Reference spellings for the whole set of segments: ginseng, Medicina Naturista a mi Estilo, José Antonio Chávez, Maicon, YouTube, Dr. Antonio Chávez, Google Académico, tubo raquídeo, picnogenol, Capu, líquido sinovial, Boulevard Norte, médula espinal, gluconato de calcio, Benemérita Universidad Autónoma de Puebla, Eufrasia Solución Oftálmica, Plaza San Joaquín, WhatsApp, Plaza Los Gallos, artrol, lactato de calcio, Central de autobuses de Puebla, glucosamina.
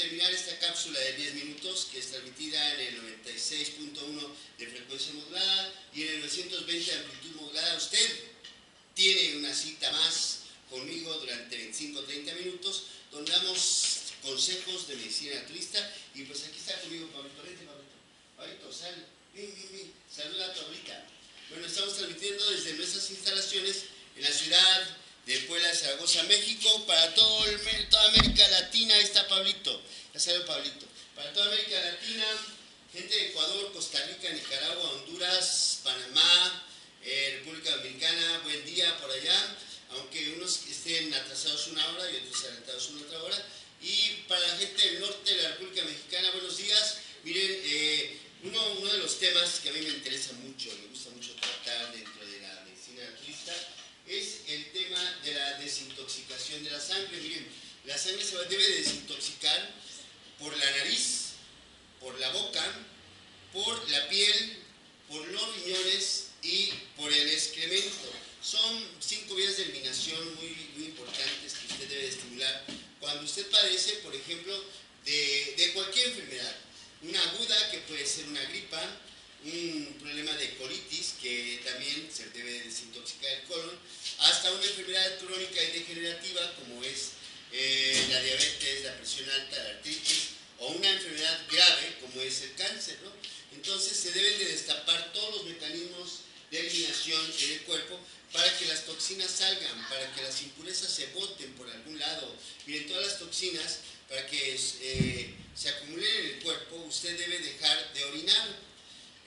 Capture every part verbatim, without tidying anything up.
terminar esta cápsula de diez minutos que es transmitida en el noventa y seis punto uno de frecuencia modulada y en el novecientos veinte de amplitud modulada. Usted tiene una cita más conmigo durante veinticinco a treinta minutos donde damos consejos de medicina naturista. Y pues aquí está conmigo Pablito, vente Pablito, Pablito, sal, ven, ven, ven, saluda a tu abrica. Bueno, estamos transmitiendo desde nuestras instalaciones en la ciudad de Puebla de Zaragoza, México, para todo el, toda América Latina. Ahí está Pablito, ya salió Pablito, para toda América Latina, gente de Ecuador, Costa Rica, Nicaragua, Honduras, Panamá, eh, República Dominicana, buen día por allá, aunque unos estén atrasados una hora y otros adelantados una otra hora. Y para la gente del norte de la República Mexicana, buenos días. Miren, eh, uno, uno de los temas que a mí me interesa mucho, me gusta mucho tratar dentro de la medicina naturista, es el tema de la desintoxicación de la sangre. Miren, la sangre se debe desintoxicar por la nariz, por la boca, por la piel, por los riñones y por el excremento. Son cinco vías de eliminación muy, muy importantes que usted debe estimular cuando usted padece, por ejemplo, de, de cualquier enfermedad. Una aguda, que puede ser una gripa, un problema de colitis, que también se debe desintoxicar el colon, hasta una enfermedad crónica y degenerativa, como es eh, la diabetes, la presión alta, la artritis, o una enfermedad grave, como es el cáncer, ¿no? Entonces, se deben de destapar todos los mecanismos de eliminación en el cuerpo, para que las toxinas salgan, para que las impurezas se boten por algún lado. Miren, todas las toxinas, para que eh, se acumulen en el cuerpo, usted debe dejar de orinar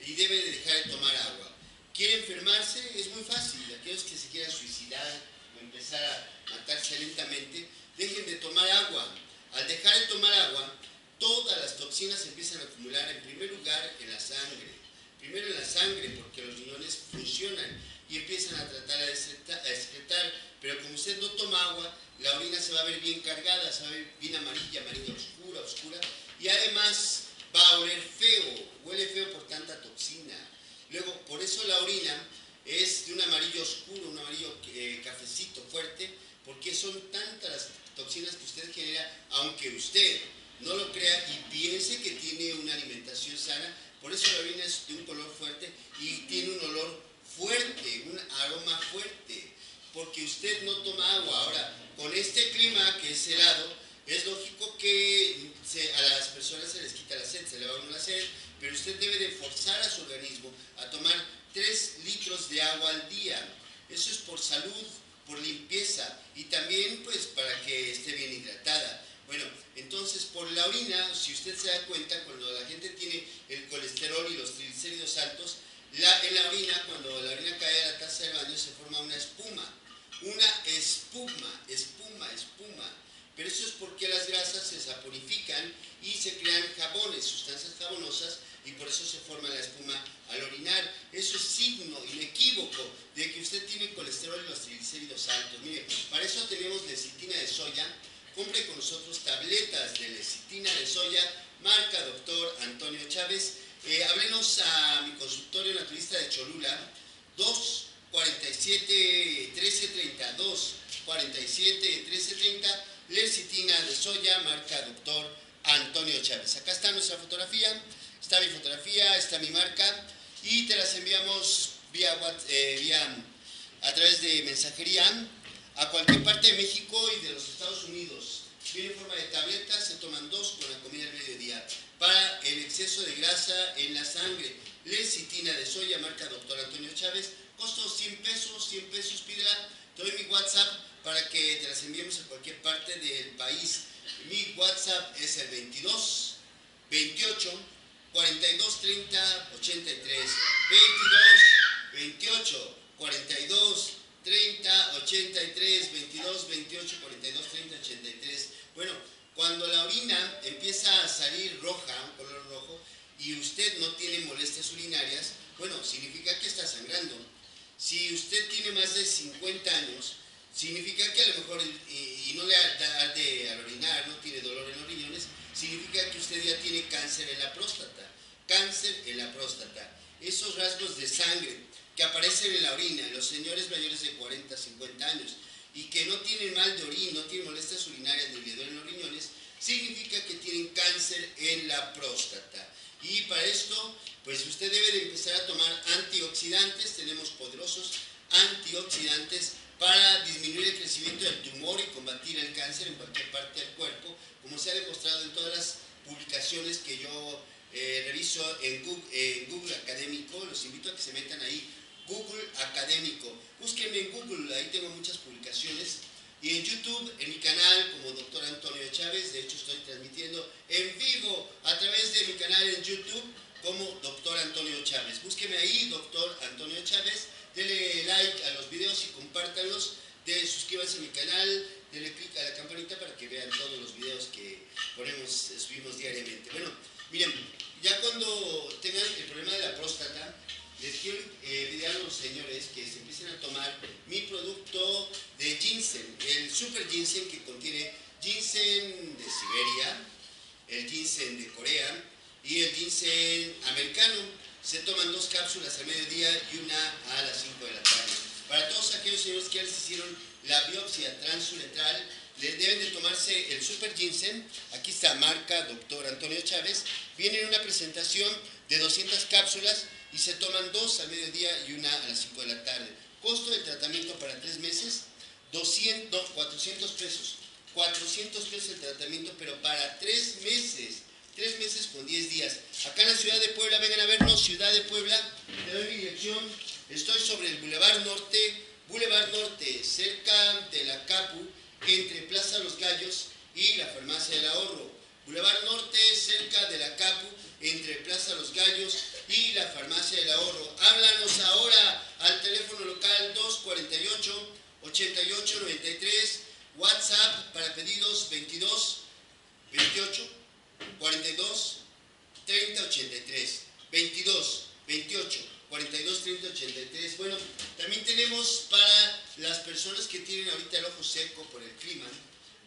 y debe dejar de tomar agua. ¿Quiere enfermarse? Es muy fácil. Aquellos que se quieran suicidar o empezar a matarse lentamente, dejen de tomar agua. Al dejar de tomar agua, todas las toxinas se empiezan a acumular, en primer lugar en la sangre. Primero en la sangre, porque los riñones funcionan y empiezan a tratar a excretar, pero como usted no toma agua, la orina se va a ver bien cargada, se va a ver bien amarilla, amarilla oscura, oscura, y además va a oler feo, huele feo por tanta toxina. Luego, por eso la orina es de un amarillo oscuro, un amarillo eh, cafecito fuerte, porque son tantas las toxinas que usted genera, aunque usted no lo crea y piense que tiene una alimentación sana. Por eso la orina es de un color fuerte y tiene un olor fuerte, un aroma fuerte, porque usted no toma agua. Ahora, con este clima que es helado, es lógico que se, a las personas se les quita la sed, se le va uno la sed, pero usted debe de forzar a su organismo a tomar tres litros de agua al día. Eso es por salud, por limpieza y también pues para que esté bien hidratada. Bueno, entonces por la orina, si usted se da cuenta, cuando la gente tiene el colesterol y los triglicéridos altos, la, en la orina, cuando la orina cae a la taza del baño, se forma una espuma, una espuma, espuma, espuma. Pero eso es porque las grasas se saponifican y se crean jabones, sustancias jabonosas, y por eso se forma la espuma al orinar. Eso es signo inequívoco de que usted tiene colesterol y los triglicéridos altos. Mire, para eso tenemos lecitina de soya. Compre con nosotros tabletas de lecitina de soya, marca doctor Antonio Chávez. Eh, háblenos a mi consultorio naturista de Cholula, dos cuarenta y siete trece treinta, dos cuarenta y siete trece treinta, lecitina de soya, marca doctor Antonio Chávez. Acá está nuestra fotografía, está mi fotografía, está mi marca, y te las enviamos vía, eh, vía a través de mensajería a cualquier parte de México y de los Estados Unidos. Viene en forma de tabletas, se toman dos con la comida al mediodía. Para el exceso de grasa en la sangre, lecitina de soya, marca doctor Antonio Chávez. Costo cien pesos, cien pesos, pídela. Te doy mi WhatsApp para que te las enviemos a cualquier parte del país. Mi WhatsApp es el veintidós, veintiocho, cuarenta y dos, treinta, ochenta y tres. veintidós, veintiocho, cuarenta y dos, treinta, ochenta y tres, veintidós, veintiocho, cuarenta y dos, treinta, ochenta y tres. Bueno, cuando la orina empieza a salir roja, un color rojo, y usted no tiene molestias urinarias, bueno, significa que está sangrando. Si usted tiene más de cincuenta años, significa que a lo mejor, y, y no le arde al orinar, no tiene dolor en los riñones, significa que usted ya tiene cáncer en la próstata. Cáncer en la próstata. Esos rasgos de sangre que aparecen en la orina, los señores mayores de cuarenta, cincuenta años, y que no tienen mal de orina, no tienen molestias urinarias ni le duelen los riñones, significa que tienen cáncer en la próstata. Y para esto, pues usted debe de empezar a tomar antioxidantes. Tenemos poderosos antioxidantes para disminuir el crecimiento del tumor y combatir el cáncer en cualquier parte del cuerpo, como se ha demostrado en todas las publicaciones que yo eh, reviso en Google, eh, Google Académico. Los invito a que se metan ahí, Google Académico. Búsquenme en Google, ahí tengo muchas publicaciones. Y en YouTube, en mi canal, como doctor Antonio Chávez. De hecho, estoy transmitiendo en vivo a través de mi canal en YouTube como doctor Antonio Chávez. Búsqueme ahí, doctor Antonio Chávez. Denle like a los videos y compártanlos. De, suscríbanse a mi canal, denle click a la campanita para que vean todos los videos que ponemos, subimos diariamente. Bueno, miren, ya cuando tengan el problema de la próstata, les quiero eh, pedir a los señores que se empiecen a tomar mi producto de ginseng, el super ginseng, que contiene ginseng de Siberia, el ginseng de Corea y el ginseng americano. Se toman dos cápsulas al mediodía y una a las cinco de la tarde. Para todos aquellos señores que ya les hicieron la biopsia transuretral, les deben de tomarse el super ginseng. Aquí está, marca doctor Antonio Chávez. Viene en una presentación de doscientas cápsulas y se toman dos al mediodía y una a las cinco de la tarde. Costo del tratamiento para tres meses, doscientos, cuatrocientos pesos. cuatrocientos pesos el tratamiento, pero para tres meses. Tres meses con diez días. Acá en la ciudad de Puebla, vengan a vernos, ciudad de Puebla. Te doy mi dirección. Estoy sobre el Boulevard Norte, Boulevard Norte, cerca de la Capu, entre Plaza Los Gallos y la Farmacia del Ahorro. Boulevard Norte, cerca de la Capu, entre Plaza Los Gallos y la Farmacia del Ahorro. Háblanos ahora al teléfono local dos cuarenta y ocho, ochenta y ocho noventa y tres, WhatsApp para pedidos veintidós, veintiocho, cuarenta y dos, treinta, ochenta y tres. veintidós, veintiocho, cuarenta y dos, treinta, ochenta y tres. Bueno, también tenemos para las personas que tienen ahorita el ojo seco por el clima,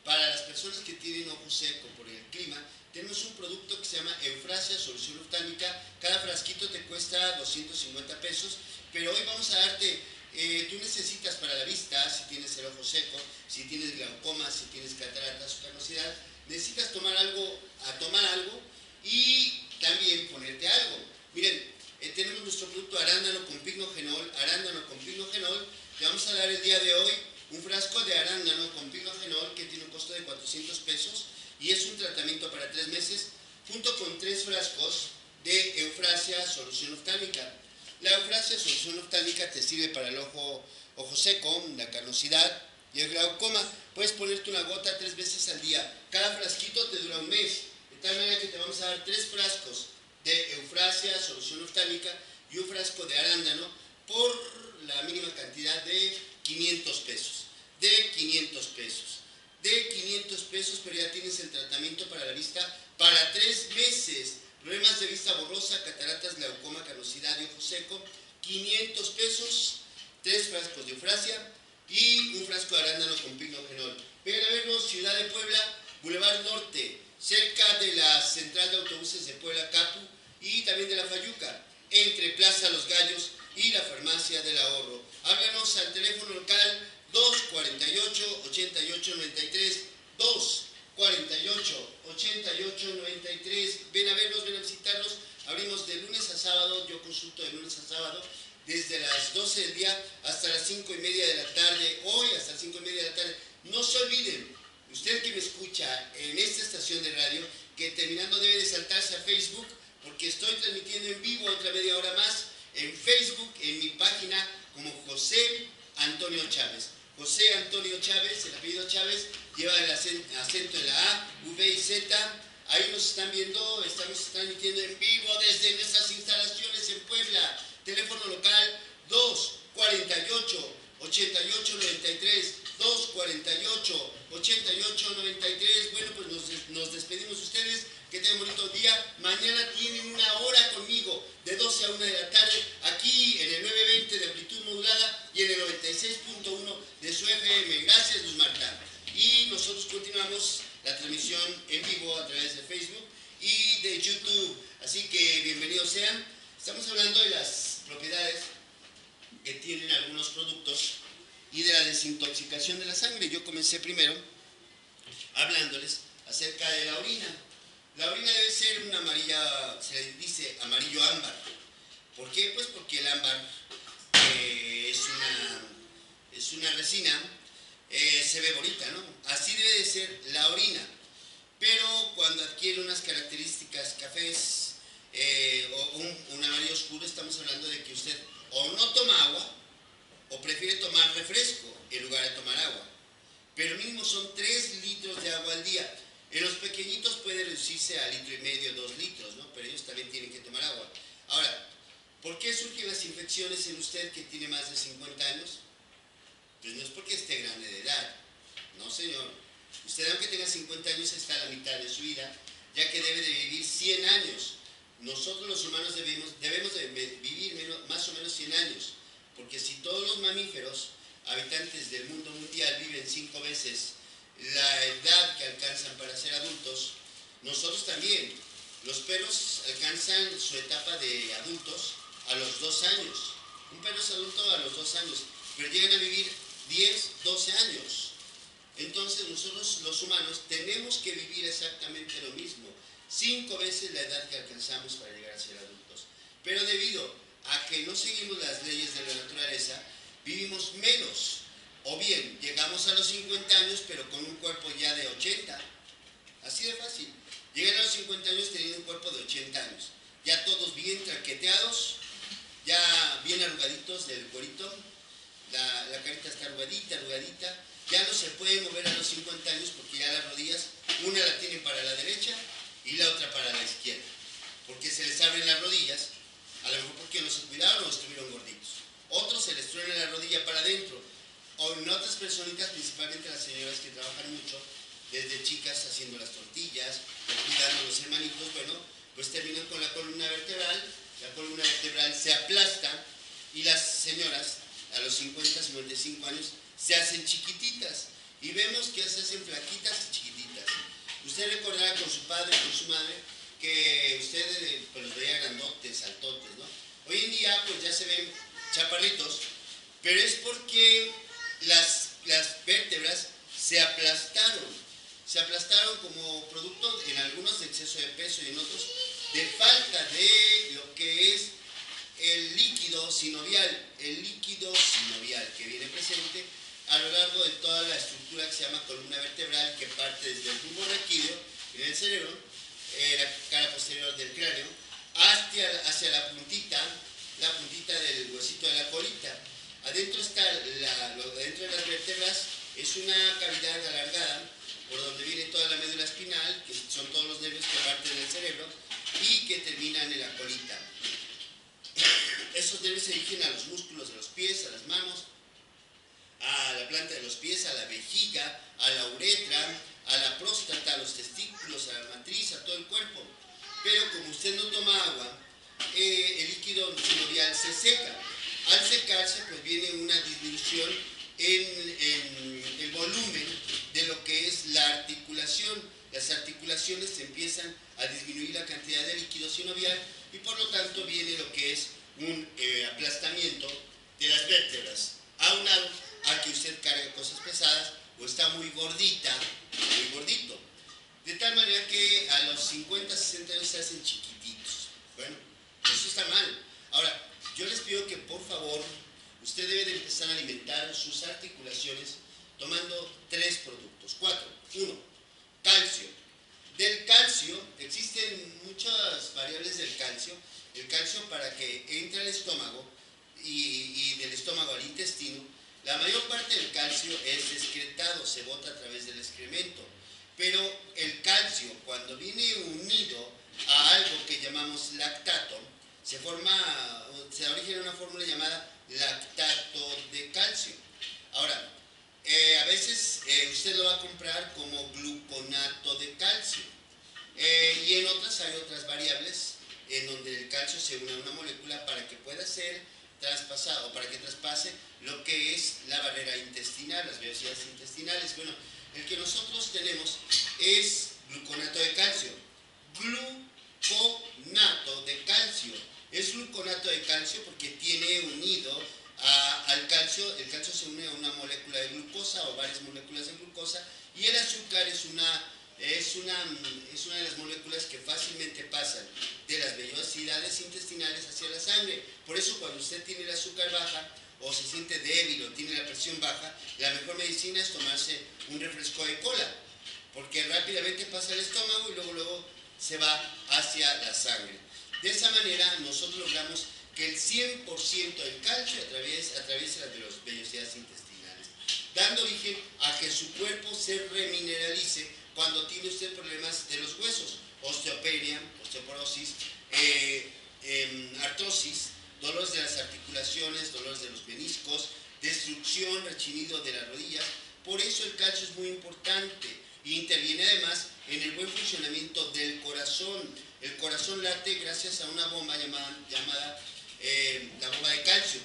para las personas que tienen ojo seco por el clima, tenemos un producto que se llama Eufrasia Solución Oftálmica. Cada frasquito te cuesta doscientos cincuenta pesos, pero hoy vamos a darte, eh, tú necesitas para la vista, si tienes el ojo seco, si tienes glaucoma, si tienes cataratas o canosidad, necesitas tomar algo, a tomar algo y también ponerte algo. Miren, eh, tenemos nuestro producto arándano con picnogenol, arándano con picnogenol. Te vamos a dar el día de hoy un frasco de arándano con picnogenol que tiene un costo de cuatrocientos pesos y es un tratamiento para tres meses junto con tres frascos de Eufrasia Solución Oftálmica. La Eufrasia Solución Oftálmica te sirve para el ojo, ojo seco, la canosidad y el glaucoma. Puedes ponerte una gota tres veces al día. Cada frasquito te dura un mes. De tal manera que te vamos a dar tres frascos de Eufrasia Solución Oftálmica y un frasco de arándano por la mínima cantidad de quinientos pesos. De quinientos pesos. De quinientos pesos, pero ya tienes el tratamiento para la vista para tres meses. Problemas de vista borrosa, cataratas, glaucoma, canosidad y ojo seco. quinientos pesos, tres frascos de Eufrasia y un frasco de arándano con picnogenol. Vengan a vernos, ciudad de Puebla, Boulevard Norte, cerca de la Central de Autobuses de Puebla, Capu, y también de la Fayuca, entre Plaza Los Gallos y la Farmacia del Ahorro. Háblanos al teléfono local dos cuarenta y ocho, ochenta y ocho noventa y tres, dos cuarenta y ocho, ochenta y ocho noventa y tres. Ven a vernos, ven a visitarnos. Abrimos de lunes a sábado, yo consulto de lunes a sábado, desde las doce del día hasta las cinco y media de la tarde, hoy hasta las cinco y media de la tarde. No se olviden, usted que me escucha en esta estación de radio, que terminando debe de saltarse a Facebook, porque estoy transmitiendo en vivo otra media hora más en Facebook, en mi página, como José Antonio Chávez. José Antonio Chávez, el apellido Chávez, lleva el acento de la A, V y Z. Ahí nos están viendo, estamos transmitiendo en vivo desde nuestras instalaciones en Puebla. Teléfono local dos cuarenta y ocho, ochenta y ocho noventa y tres, dos cuarenta y ocho, ochenta y ocho noventa y tres. Bueno, pues nos, nos despedimos de ustedes, que tengan un bonito día. Mañana tienen una hora conmigo, de doce a una de la tarde, aquí en el nueve veinte de amplitud modulada y en el noventa y seis punto uno de su F M. Gracias, Luz Marta. Y nosotros continuamos la transmisión en vivo a través de Facebook y de YouTube. Así que bienvenidos sean. Estamos hablando de las propiedades que tienen algunos productos y de la desintoxicación de la sangre. Yo comencé primero hablándoles acerca de la orina. La la orina debe ser una amarilla, se dice amarillo ámbar. ¿Por qué? Pues porque el ámbar eh, es, una, es una resina, eh, se ve bonita, ¿no? Así debe de ser la orina. Pero cuando adquiere unas características cafés eh, o un, un amarillo oscuro, estamos hablando de que usted o no toma agua o prefiere tomar refresco en lugar de tomar agua. Pero mínimo son tres litros de agua al día. En los pequeñitos puede reducirse a litro y medio, dos litros, ¿no? Pero ellos también tienen que tomar agua. Ahora, ¿por qué surgen las infecciones en usted que tiene más de cincuenta años? Pues no es porque esté grande de edad. No, señor. Usted, aunque tenga cincuenta años, está a la mitad de su vida, ya que debe de vivir cien años. Nosotros los humanos debemos, debemos de vivir menos, más o menos cien años, porque si todos los mamíferos habitantes del mundo mundial viven cinco veces la edad que alcanzan para ser adultos, nosotros también. Los perros alcanzan su etapa de adultos a los dos años. Un perro es adulto a los dos años, pero llegan a vivir diez, doce años. Entonces nosotros los humanos tenemos que vivir exactamente lo mismo, cinco veces la edad que alcanzamos para llegar a ser adultos. Pero debido a que no seguimos las leyes de la naturaleza, vivimos menos. O bien, llegamos a los cincuenta años, pero con un cuerpo ya de ochenta. Así de fácil. Llegan a los cincuenta años teniendo un cuerpo de ochenta años. Ya todos bien traqueteados, ya bien arrugaditos del cuerito. La, la carita está arrugadita, arrugadita. Ya no se puede mover a los cincuenta años porque ya las rodillas, una la tienen para la derecha y la otra para la izquierda. Porque se les abren las rodillas, a lo mejor porque no se cuidaron o estuvieron gorditos. Otros se les truena la rodilla para adentro. O en otras personitas, principalmente las señoras que trabajan mucho, desde chicas haciendo las tortillas, cuidando a los hermanitos, bueno, pues terminan con la columna vertebral, la columna vertebral se aplasta y las señoras a los cincuenta, cincuenta y cinco años se hacen chiquititas y vemos que se hacen flaquitas y chiquititas. Usted recordará con su padre, con su madre, que usted pues, los veía grandotes, saltotes, ¿no? Hoy en día pues ya se ven chaparritos, pero es porque... Las, las vértebras se aplastaron, se aplastaron como producto en algunos de exceso de peso y en otros de falta de lo que es el líquido sinovial, el líquido sinovial que viene presente a lo largo de toda la estructura que se llama columna vertebral, que parte desde el tubo raquídeo en el cerebro, eh, la cara posterior del cráneo, hacia, hacia la puntita, la puntita del huesito de la colita. Adentro está, la, lo, dentro de las vértebras, es una cavidad alargada por donde viene toda la médula espinal, que son todos los nervios que parten del cerebro y que terminan en la colita. Esos nervios se dirigen a los músculos de los pies, a las manos, a la planta de los pies, a la vejiga, a la uretra, a la próstata, a los testículos, a la matriz, a todo el cuerpo. Pero como usted no toma agua, eh, el líquido sinovial se seca. Al secarse, pues viene una disminución en, en el volumen de lo que es la articulación. Las articulaciones empiezan a disminuir la cantidad de líquido sinovial y por lo tanto viene lo que es un eh, aplastamiento de las vértebras. Aunado a que usted cargue cosas pesadas o está muy gordita, muy gordito. De tal manera que a los cincuenta, sesenta años se hacen chiquititos. Bueno, eso está mal. Ahora, yo les pido que por favor, usted debe de empezar a alimentar sus articulaciones tomando tres productos, cuatro. Uno, calcio. Del calcio, existen muchas variables del calcio. El calcio para que entre al estómago y, y del estómago al intestino, la mayor parte del calcio es excretado, se bota a través del excremento. Pero el calcio, cuando viene unido a algo que llamamos lactato, se forma, se origina una fórmula llamada lactato de calcio. Ahora, eh, a veces eh, usted lo va a comprar como gluconato de calcio. Eh, y en otras hay otras variables en donde el calcio se une a una molécula para que pueda ser traspasado, para que traspase lo que es la barrera intestinal, las velocidades intestinales. Bueno, el que nosotros tenemos es gluconato de calcio. Gluconato de calcio. Es gluconato de calcio porque tiene unido a, al calcio, el calcio se une a una molécula de glucosa o varias moléculas de glucosa y el azúcar es una, es una, es una de las moléculas que comúnmente pasan de las vellosidades intestinales hacia la sangre. Por eso cuando usted tiene el azúcar baja o se siente débil o tiene la presión baja, la mejor medicina es tomarse un refresco de cola, porque rápidamente pasa al estómago y luego, luego se va hacia la sangre. De esa manera nosotros logramos que el cien por ciento del calcio atraviese, atraviese las vellosidades intestinales, dando origen a que su cuerpo se remineralice cuando tiene usted problemas de los huesos, osteopenia, osteoporosis, eh, eh, artrosis, dolores de las articulaciones, dolores de los meniscos, destrucción, rechinido de las rodillas. Por eso el calcio es muy importante e interviene además en el buen funcionamiento del corazón. El corazón late gracias a una bomba llamada, llamada eh, la bomba de calcio.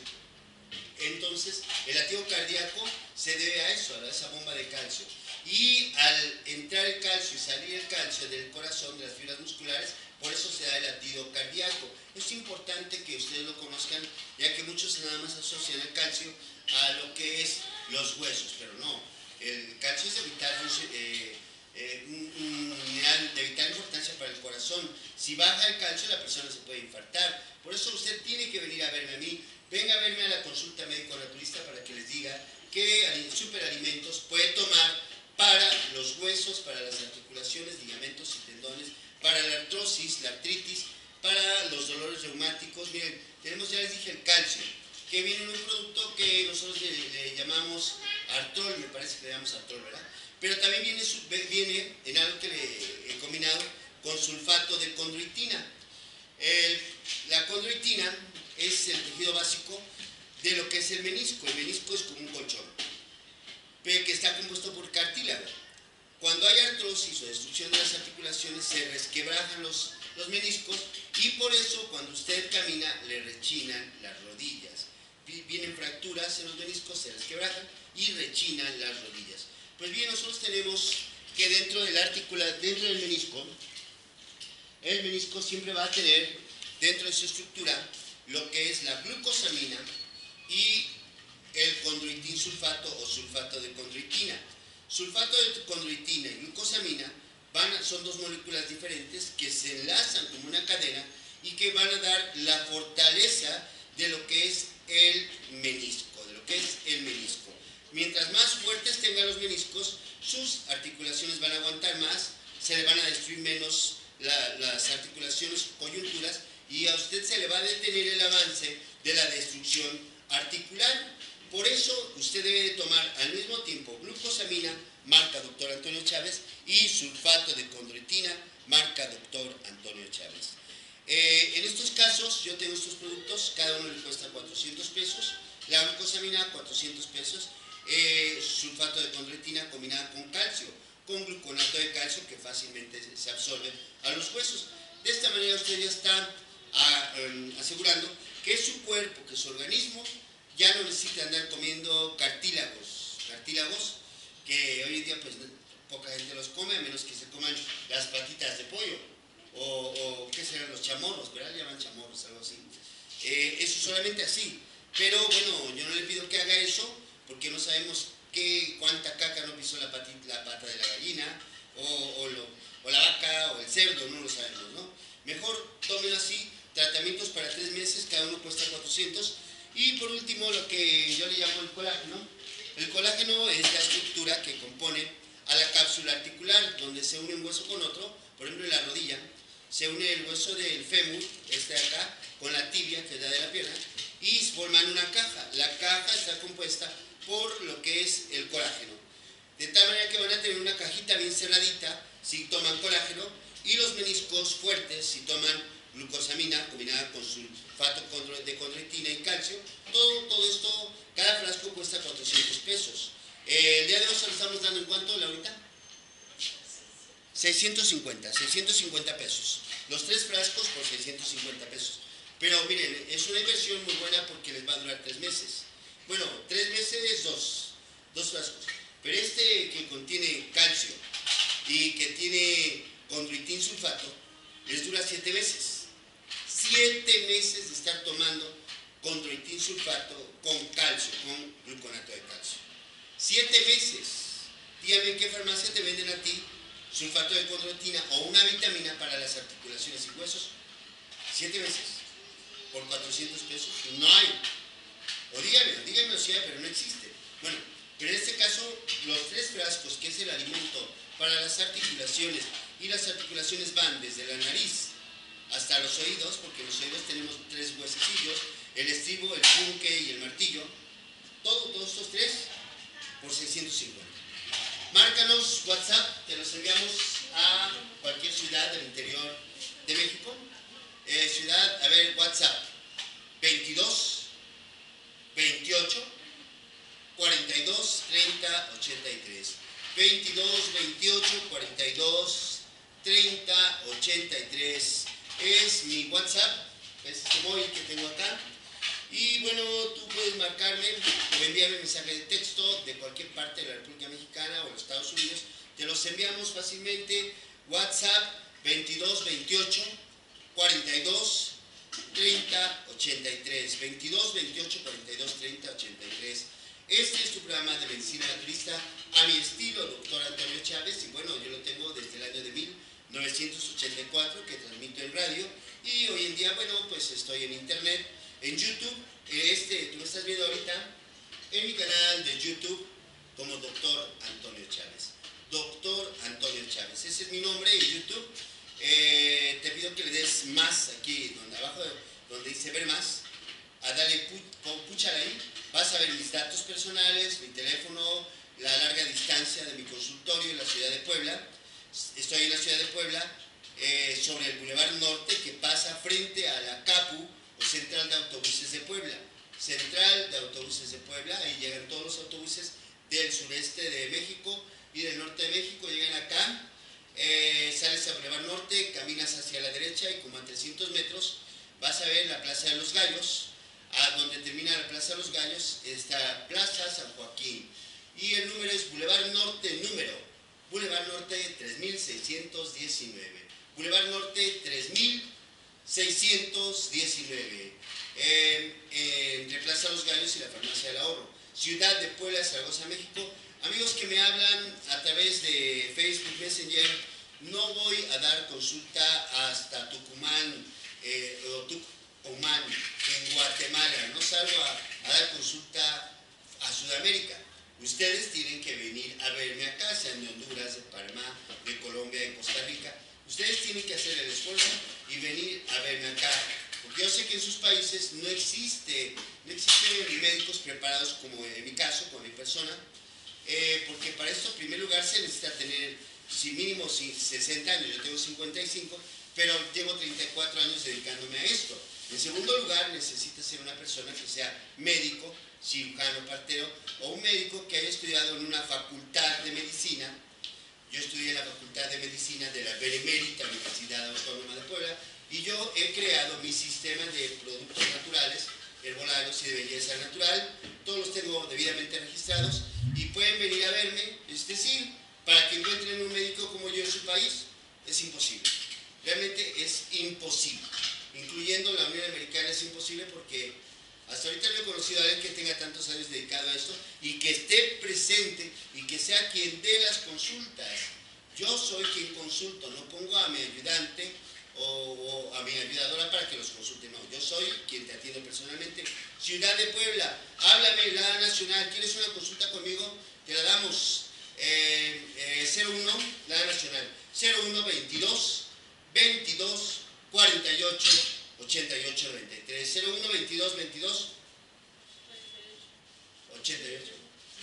Entonces el latido cardíaco se debe a eso, a esa bomba de calcio. Y al entrar el calcio y salir el calcio del corazón, de las fibras musculares, por eso se da el latido cardíaco. Es importante que ustedes lo conozcan, ya que muchos nada más asocian el calcio a lo que es los huesos, pero no. El calcio es de vital, eh, eh, un, un, de vital importancia para el corazón. Si baja el calcio, la persona se puede infartar. Por eso usted tiene que venir a verme a mí. Venga a verme a la consulta médico-naturista para que les diga qué superalimentos puede tomar para los huesos, para las articulaciones, ligamentos y tendones, para la artrosis, la artritis, para los dolores reumáticos. Miren, tenemos, ya les dije, el calcio, que viene en un producto que nosotros le, le llamamos artrol, me parece que le llamamos artrol, ¿verdad? Pero también viene, viene en algo que le he combinado con sulfato de condroitina. El, la condroitina es el tejido básico de lo que es el menisco. El menisco es como un colchón que está compuesto por cartílago. Cuando hay artrosis o destrucción de las articulaciones, se resquebrajan los, los meniscos, y por eso cuando usted camina le rechinan las rodillas. Vienen fracturas en los meniscos, se resquebrajan y rechinan las rodillas. Pues bien, nosotros tenemos que dentro de la articula, dentro del menisco, el menisco siempre va a tener dentro de su estructura lo que es la glucosamina y el condroitín sulfato o sulfato de condroitina. Sulfato de condroitina y glucosamina van a, son dos moléculas diferentes que se enlazan como una cadena y que van a dar la fortaleza de lo que es el menisco, de lo que es el menisco. Mientras más fuertes tengan los meniscos, sus articulaciones van a aguantar más, se le van a destruir menos la, las articulaciones, coyunturas, y a usted se le va a detener el avance de la destrucción articular. Por eso usted debe de tomar al mismo tiempo glucosamina, marca doctor Antonio Chávez, y sulfato de condroitina, marca doctor Antonio Chávez. Eh, en estos casos yo tengo estos productos, cada uno le cuesta cuatrocientos pesos, la glucosamina cuatrocientos pesos, eh, sulfato de condroitina combinada con calcio, con gluconato de calcio que fácilmente se absorbe a los huesos. De esta manera usted ya está a, eh, asegurando que su cuerpo, que su organismo, ya no necesita andar comiendo cartílagos, cartílagos que hoy en día pues poca gente los come, a menos que se coman las patitas de pollo o, o qué serán los chamorros, ¿verdad? Le llaman chamorros, algo así. Eh, eso solamente así, pero bueno, yo no le pido que haga eso porque no sabemos qué, cuánta caca no pisó la, patita, la pata de la gallina o, o, lo, o la vaca o el cerdo, no lo sabemos, ¿no? Mejor tómelo así, tratamientos para tres meses, cada uno cuesta cuatrocientos. Y por último, lo que yo le llamo el colágeno. El colágeno es la estructura que compone a la cápsula articular, donde se une un hueso con otro. Por ejemplo, en la rodilla se une el hueso del fémur, este de acá, con la tibia, que es la de la pierna, y forman una caja. La caja está compuesta por lo que es el colágeno. De tal manera que van a tener una cajita bien cerradita si toman colágeno, y los meniscos fuertes si toman glucosamina combinada con sulfato de condroitina y calcio. Todo, todo esto, cada frasco cuesta cuatrocientos pesos. Eh, el día de hoy se lo estamos dando en cuánto, Laurita? seiscientos cincuenta, seiscientos cincuenta pesos. Los tres frascos por seiscientos cincuenta pesos. Pero miren, es una inversión muy buena porque les va a durar tres meses. Bueno, tres meses, dos, dos frascos. Pero este que contiene calcio y que tiene condroitín sulfato, les dura siete meses. Siete meses de estar tomando condroitín sulfato con calcio, con gluconato de calcio. Siete meses. Dígame en qué farmacia te venden a ti sulfato de condroitina o una vitamina para las articulaciones siete veces por cuatrocientos pesos, no hay. O díganme, díganme si hay, pero no existe. Bueno, pero en este caso, los tres frascos, que es el alimento para las articulaciones, y las articulaciones van desde la nariz hasta los oídos, porque en los oídos tenemos tres huesecillos, el estribo, el punque y el martillo, todo, todos estos tres, por seiscientos cincuenta. Márcanos WhatsApp, te los enviamos a cualquier ciudad del interior de México. Eh, ciudad, a ver, WhatsApp, veintidós, veintiocho, cuarenta y dos, treinta, ochenta y tres. veintidós, veintiocho, cuarenta y dos, treinta, ochenta y tres. Es mi WhatsApp, es este móvil que tengo acá. Y bueno, tú puedes marcarme o enviarme mensaje de texto de cualquier parte de la República Mexicana o los Estados Unidos. Te los enviamos fácilmente. WhatsApp veintidós, veintiocho, cuarenta y dos, treinta, ochenta y tres. veintidós, veintiocho, cuarenta y dos, treinta, ochenta y tres. Este es tu programa de medicina naturista a mi estilo, doctor Antonio Chávez. Y bueno, yo lo tengo desde el año de mil novecientos ochenta y cuatro, que transmito en radio. Y hoy en día, bueno, pues estoy en internet. En YouTube, este, tú me estás viendo ahorita, en mi canal de YouTube, como doctor Antonio Chávez. Doctor Antonio Chávez, ese es mi nombre en YouTube. Eh, te pido que le des más aquí, donde abajo, donde dice ver más, a darle púchale ahí. Vas a ver mis datos personales, mi teléfono, la larga distancia de mi consultorio en la ciudad de Puebla. Estoy en la ciudad de Puebla, eh, sobre el Boulevard Norte, que pasa frente a la Capu, Central de autobuses de Puebla. Central de autobuses de Puebla, ahí llegan todos los autobuses del sureste de México y del norte de México, llegan acá, eh, sales a Boulevard Norte, caminas hacia la derecha y como a trescientos metros vas a ver la Plaza de los Gallos, a donde termina la Plaza de los Gallos, está Plaza San Joaquín. Y el número es Boulevard Norte, número, Boulevard Norte tres mil seiscientos diecinueve. Boulevard Norte tres mil seiscientos diecinueve, eh, eh, entre Plaza Los Gallos y la Farmacia del Ahorro, Ciudad de Puebla, Zaragoza, México. Amigos que me hablan a través de Facebook Messenger, no voy a dar consulta hasta Tucumán, eh, o Tucumán, en Guatemala, no salgo a, a dar consulta a Sudamérica. Ustedes tienen que venir a verme a casa, de Honduras, de Panamá, de Colombia, de Costa Rica. Ustedes tienen que hacer el esfuerzo y venir a verme acá, porque yo sé que en sus países no existe, no existen médicos preparados como en mi caso, con mi persona, eh, porque para esto en primer lugar se necesita tener, si mínimo si sesenta años, yo tengo cincuenta y cinco, pero llevo treinta y cuatro años dedicándome a esto. En segundo lugar, necesita ser una persona que sea médico, cirujano, partero, o un médico que haya estudiado en una facultad de medicina. Yo estudié en la Facultad de Medicina de la Benemérita Universidad Autónoma de Puebla y yo he creado mi sistema de productos naturales, herbolarios y de belleza natural. Todos los tengo debidamente registrados y pueden venir a verme. Es decir, para que encuentren un médico como yo en su país, es imposible. Realmente es imposible. Incluyendo la Unión Americana es imposible porque hasta ahorita no he conocido a alguien que tenga tantos años dedicado a esto y que esté presente y que sea quien dé las consultas. Yo soy quien consulto, no pongo a mi ayudante o, o a mi ayudadora para que los consulte, no. Yo soy quien te atiende personalmente. Ciudad de Puebla, háblame, la nacional. ¿Quieres una consulta conmigo? Te la damos. Eh, eh, cero uno, la nacional. cero uno, veintidós, veintidós, cuarenta y ocho, ochenta y ocho, noventa y tres. cero uno, veintidós, veintidós, ochenta y ocho,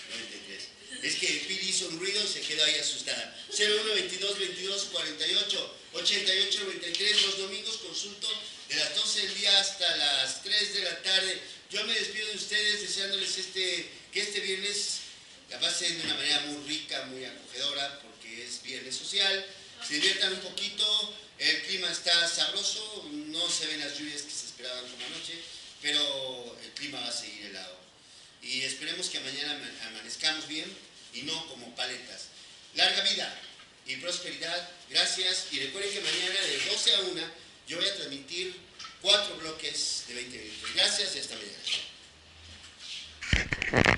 noventa y tres. Es que Pili hizo un ruido y se quedó ahí asustada. cero uno, veintidós, veintidós, cuarenta y ocho, ochenta y ocho, noventa y tres. Los domingos consulto de las doce del día hasta las tres de la tarde. Yo me despido de ustedes deseándoles este, que este viernes la pasen de una manera muy rica, muy acogedora, porque es viernes social. Se diviertan un poquito. El clima está sabroso, no se ven las lluvias que se esperaban como anoche, pero el clima va a seguir helado. Y esperemos que mañana amanezcamos bien y no como paletas. Larga vida y prosperidad, gracias. Y recuerden que mañana de doce a una yo voy a transmitir cuatro bloques de veinte minutos. Gracias y hasta mañana.